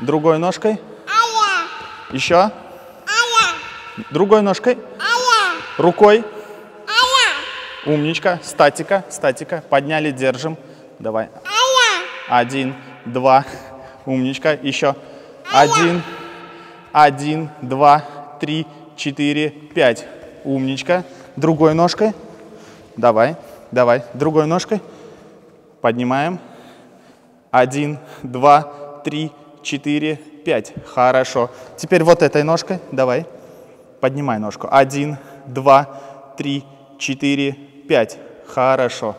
Другой ножкой. Еще. Другой ножкой. Рукой. Умничка. Статика, статика. Подняли, держим. Давай. Один, два. Умничка. Еще. Один. Один, два, три, четыре, пять. Умничка. Другой ножкой. Давай, давай. Другой ножкой. Поднимаем. Один, два, три, четыре, пять. Хорошо. Теперь вот этой ножкой. Давай. Поднимай ножку. Один, два, три, четыре, пять. Хорошо.